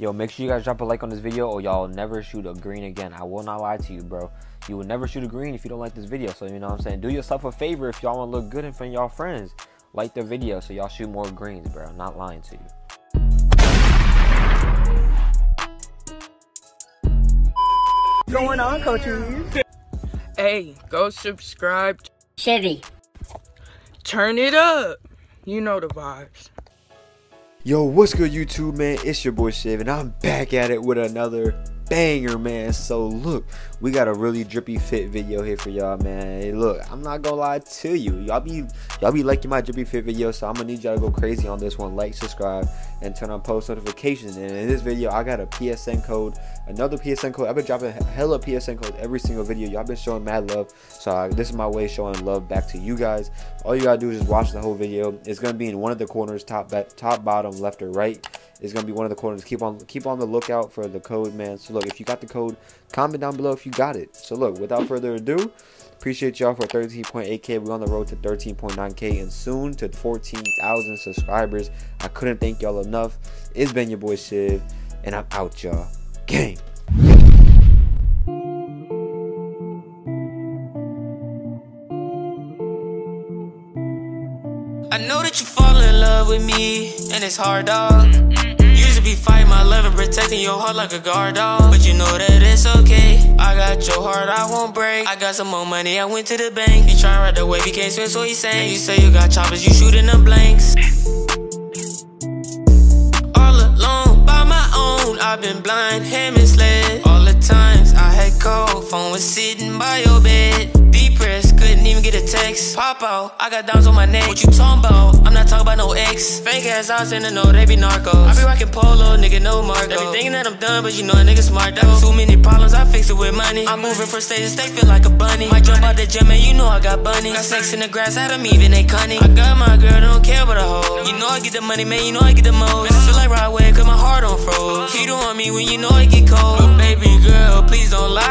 Yo, make sure you guys drop a like on this video or y'all never shoot a green again. I will not lie to you, bro. You will never shoot a green if you don't like this video. So, you know what I'm saying? Do yourself a favor if y'all want to look good in front of y'all friends. Like the video so y'all shoot more greens, bro. I'm not lying to you. What's going on, coaches? Hey, go subscribe to Chevy. Turn it up. You know the vibes. Yo, what's good, YouTube, man? It's your boy Shiv, and I'm back at it with another banger, man. So look, we got a really drippy fit video here for y'all, man. Hey, look, I'm not gonna lie to you, y'all be liking my drippy fit video, so I'm gonna need y'all to go crazy on this one. Like, subscribe, and turn on post notifications. And in this video, I got a PSN code, another PSN code. I've been dropping hella PSN codes every single video. Y'all been showing mad love, so this is my way showing love back to you guys. All you gotta do is just watch the whole video. It's gonna be in one of the corners, top, bottom, left or right. It's gonna be one of the corners. Keep on the lookout for the code, man. So look, if you got the code, comment down below if you got it. So look, without further ado, appreciate y'all for 13.8k. We're on the road to 13.9k and soon to 14,000 subscribers. I couldn't thank y'all enough. It's been your boy Shiv, and I'm out, y'all. Gang. I know that you fall in love with me, and it's hard, dog. You should be fighting my love and protecting your heart like a guard, dog. But you know that it's okay. I got your heart, I won't break. I got some more money, I went to the bank. You try to ride the wave, you can't swim, so you sang. You say you got choppers, you shooting them blanks. All alone, by my own, I've been blind, hand misled. All the times I had cold, phone was sitting by your bed. Depressed, couldn't even get a text. Pop out, I got diamonds on my neck. What you talking about? I'm not talking about no ex. Fake ass, I was in the know, they be narcos. I be rocking polo, nigga, no Marco. They be thinking that I'm done, but you know a nigga smart though. Too many problems, I fix it with money. I'm moving from state to state, feel like a bunny. Might jump out the gym and you know I got bunnies. Got sex in the grass, I don't even ain't cunning. I got my girl, don't care about a hoe. You know I get the money, man, you know I get the most. I feel like right away, cause my heart on froze. You don't want me when you know I get cold. But baby girl, please don't lie.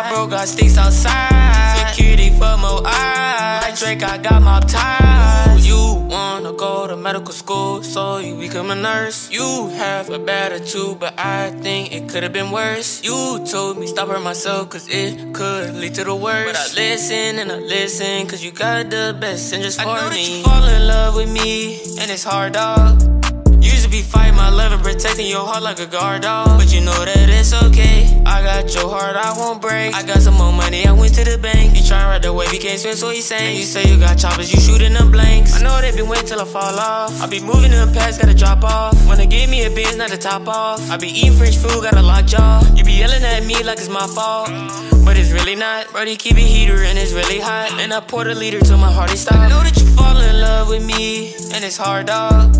My bro got sticks outside. Security for my eyes. Like Drake, I got my ties. You wanna go to medical school, so you become a nurse. You have a bad attitude, but I think it could've been worse. You told me stop hurting myself, cause it could lead to the worst. But I listen and I listen, cause you got the best interest for me. I know that you fall in love with me, and it's hard, dog. Be fighting my love and protecting your heart like a guard, dog. But you know that it's okay. I got your heart, I won't break. I got some more money, I went to the bank. You try to ride the wave, you can't swim, so you sang. You say you got choppers, you shooting them blanks. I know they been waiting till I fall off. I be moving to the past, gotta drop off. Wanna give me a biz, not to top off. I be eating French food, gotta lock jaw. You be yelling at me like it's my fault, but it's really not. Brody keep it heater and it's really hot. And I pour the liter till my heart is stopped. I know that you fall in love with me, and it's hard, dog.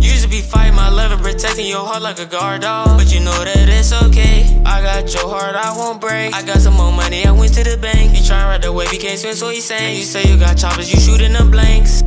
You should be fighting my love and protecting your heart like a guard, dog. But you know that it's okay. I got your heart, I won't break. I got some more money, I went to the bank. You try to ride the wave, you can't swim, so you sang. You say you got choppers, you shooting them blanks.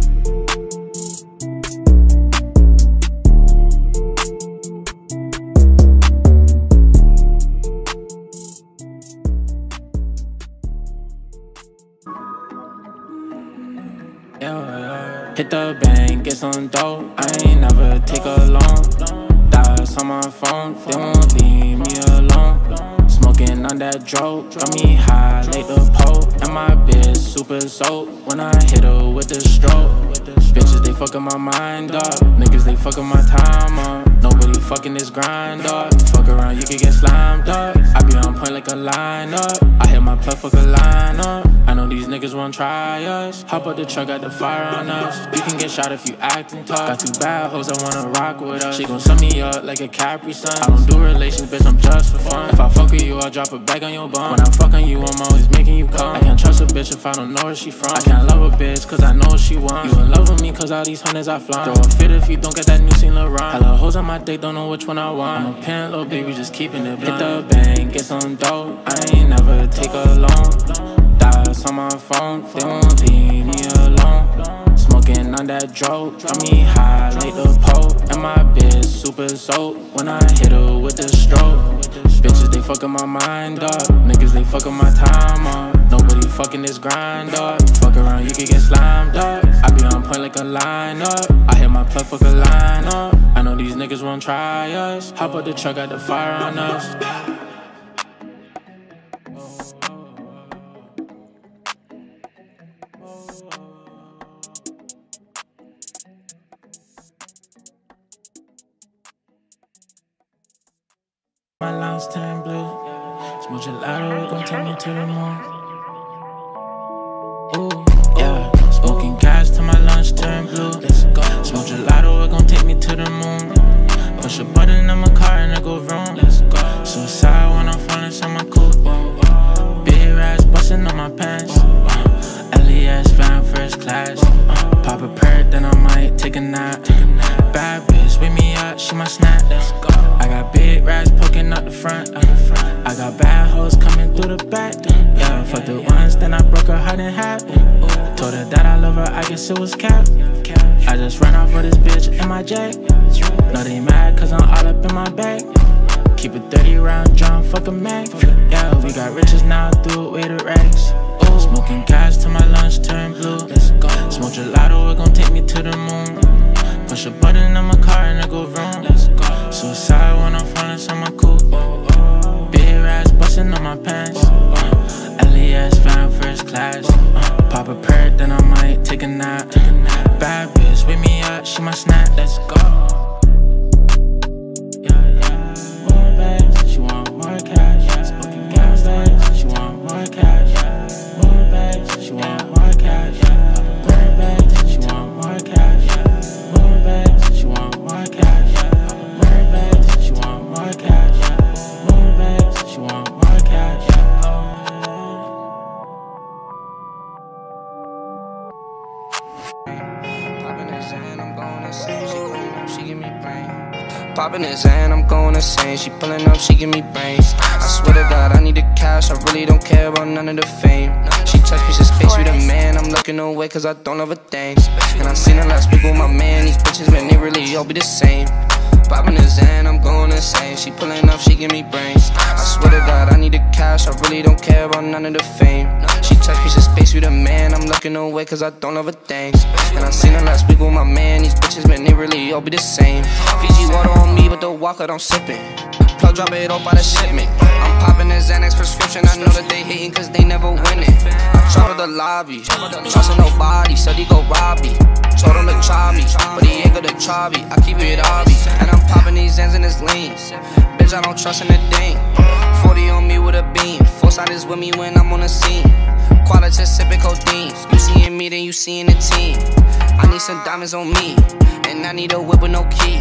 Hit the bank, get some dope. I ain't never take a loan. Dials on my phone, they won't leave me alone. Smoking on that dope, got me high like the pole. And my bitch super soap when I hit her with the stroke. Bitches, they fucking my mind up. Niggas, they fucking my time up. Nobody fucking this grind up. Fuck around, you could get slimed up. I be on point like a lineup. I hit my plug, fuck a lineup. I know these niggas won't try us. Hop out the truck, got the fire on us. You can get shot if you actin' tough. Got two bad hoes that wanna rock with us. She gon' sum me up like a Capri Sun. I don't do relations, bitch, I'm just for fun. If I fuck with you, I'll drop a bag on your bum. When I fuck on you, I'm always making you come. I can't trust a bitch if I don't know where she from. I can't love a bitch, cause I know what she wants. You in love with me, cause all these hundreds I fly. Throw a fit if you don't get that new Saint Laurent. Hella hoes on my dick, don't know which one I want. I'm a pimp, little baby, just keeping it blunt. Hit the bank, get some dope. I ain't never take a loan. Dials on my phone, they won't leave me alone. Smoking on that dope, got me high like the pole. And my bitch super soap when I hit her with the stroke. Bitches, they fucking my mind up. Niggas, they fucking my time up. Nobody fucking this grind up. Fuck around, you could get slimed up. I be on point like a lineup. I hit my plug, fuck a lineup. I know these niggas niggas won't try us. Hop out the truck, got the fire on us. My lines turn blue. Smoke gelato, it gon' take me to the moon. Ooh, yeah. Smoking gas till my lungs turn blue. Smoke gelato, it gon' take me to the moon. Push a button on my car and I go vroom. Suicide when I'm falling, on my coupe. Big rats bustin' on my pants. LES fan first class. Pop a prayer, then I might take a nap. Bad bitch, wake me up, she my snack. I got big rats poking out the front. I got bad hoes coming through the back. Yeah, fuck the ones, then I broke her heart in half. Told her that I love her, I guess it was cap. I just ran off with this bitch in my jack. No, they mad cause I'm all up in my bag. Keep it 30 round drum, fuck a Mac. Yeah, we got riches now, threw away the racks. Smoking gas till my lungs turn blue. Smoke gelato, it gon' take me to the moon. Push a button on my car and I go vroom. Suicide when I'm falling, on my coupe. Big rats bustin' on my pants. LES fan first class. Pop a prayer, then I might take a nap. Bad bitch, wake me up, she my snack. Let's go. Poppin' his hand, I'm going insane. She pullin' up, she give me brains. I swear to God, I need the cash. I really don't care about none of the fame. She touched me, she space, you the man. I'm looking away cause I don't love a thing. And I seen her last week with my man. These bitches, man, they really all be the same. Poppin' his hand, I'm going insane. She pullin' up, she give me brains. I swear to God, I need the cash. I really don't care about none of the fame. She touched me, she space, you the man. I'm looking away cause I don't love a thing. And I seen her last week with my man. These bitches, man, they really all be the same. Fiji water on me, but the walker, I'm sippin'. Plug drop it off by the shipment. I'm popping a Xanax prescription. I know that they hating cause they never winning. I travel the lobby, trusting nobody, said he go rob me. Told him to try me, but he ain't gonna try me. I keep it obby, and I'm popping these Zans in his lanes. Bitch, I don't trust in a thing. 40 on me with a beam. Four siders with me when I'm on the scene. Quality sipping codeine. You seeing me, then you seeing the team. I need some diamonds on me, and I need a whip with no key.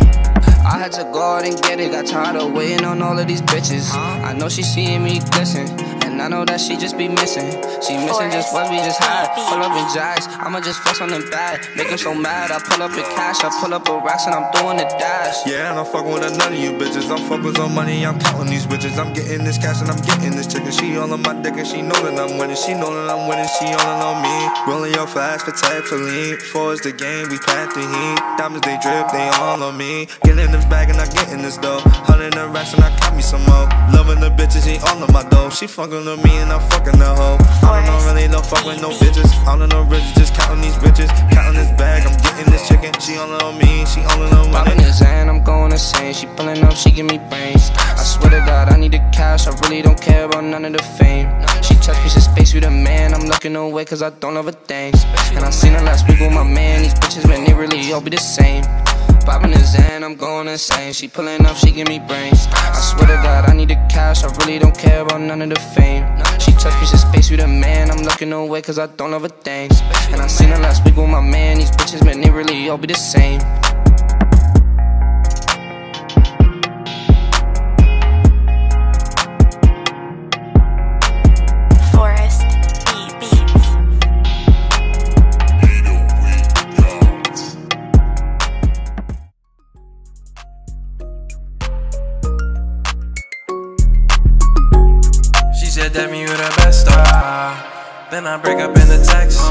I had to go out and get it, got tired of waiting on all of these bitches. I know she seeing me glisten, and I know that she just be missing. She missing just what we just had. Pull up in jacks, I'ma just flex on the bag. Make him so mad, I pull up in cash, I pull up in racks and I'm doing the dash. Yeah, and I'm fucking with none of you bitches. I'm fucking on money, I'm counting these bitches. I'm getting this cash and I'm getting this chicken. She all on my dick and she know that I'm winning. She know that I'm winning, she all on me. Rolling your flash for type for lean. Four is the game, we pack the heat. Diamonds they drip, they all on me. Get in this bag and I get in this dough. 100 the racks and I cop me some more. Loving the bitches, she all on my dough. She fucking with me and I'm fucking the hoe. I don't really no fuck with no bitches. All in no riches, just counting these bitches. Counting this bag, I'm getting this chicken. She all on me, she all on me. Popping this hand, I'm going insane. She pulling up, she give me brains. I swear to God, I need the cash. I really don't care about none of the fame. She touched me, she space, you the man. I'm looking away cause I don't love a thing. And I seen her last week with my man. These bitches, man, they really all be the same. Poppin' his hand, I'm going insane. She pullin' up, she give me brains. I swear to God, I need the cash. I really don't care about none of the fame. She touched me, she space, you the man. I'm looking away cause I don't love a thing. And I seen her last week with my man. These bitches, man, they really all be the same. At me with her best then I break up in the text.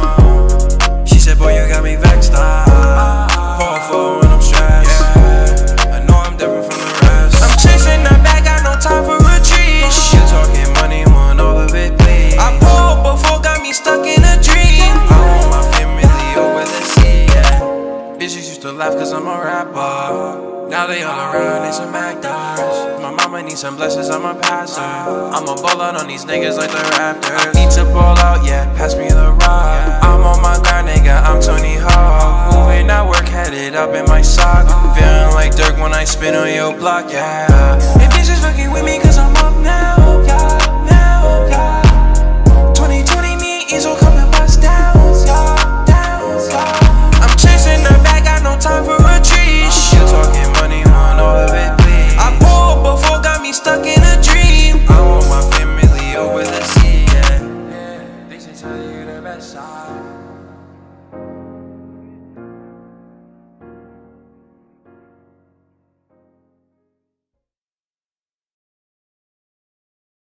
She said, boy, you got me vexed. Fall for when I'm stressed. I know I'm different from the rest. I'm chasing her back, got no time for retreat. You talking money, want all of it, please. I pulled before, got me stuck in a dream. I want my family over the sea, yeah. Bitches used to laugh cause I'm a rapper. Now they all are need some blessings on my pastor. I'm a ball out on these niggas like the Raptors. I need to ball out, yeah, pass me the rock. I'm on my grind, nigga, I'm Tony Hawk. Moving at work, headed up in my sock. Feeling like Dirk when I spin on your block, yeah. And bitches fucking with me cause I'm up now. Side.